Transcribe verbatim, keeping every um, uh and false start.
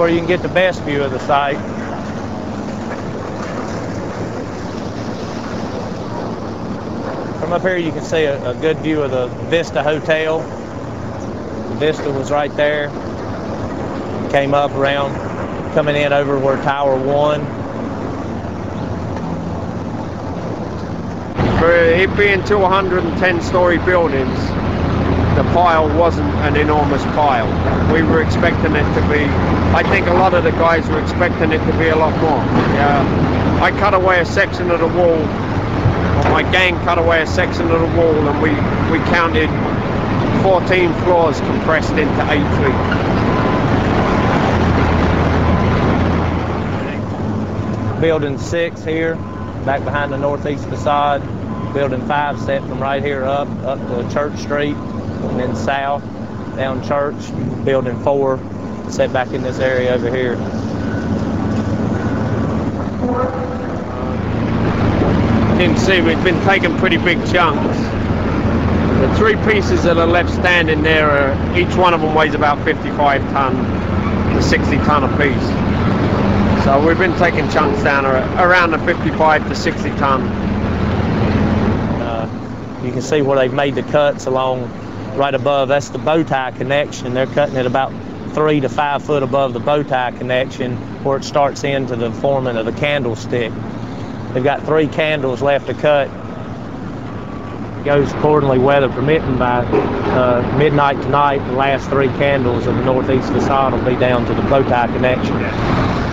where you can get the best view of the site. From up here you can see a, a good view of the Vista Hotel. The Vista was right there. Came up around, coming in over where Tower One. For it being two hundred ten story buildings, the pile wasn't an enormous pile. We were expecting it to be, I think a lot of the guys were expecting it to be a lot more. Uh, I cut away a section of the wall, or my gang cut away a section of the wall, and we, we counted fourteen floors compressed into eight feet. Building six here, back behind the northeast facade. Building five set from right here up, up to Church Street, and then south, down Church. Building four, set back in this area over here. You can see we've been taking pretty big chunks. The three pieces that are left standing there, are, each one of them weighs about fifty-five ton to sixty ton a piece. So we've been taking chunks down around the fifty-five to sixty ton. You can see where they've made the cuts along right above. That's the bow tie connection. They're cutting it about three to five foot above the bow tie connection where it starts into the forming of the candlestick. They've got three candles left to cut. It goes accordingly, weather permitting, by uh, midnight tonight. The last three candles of the northeast facade will be down to the bow tie connection.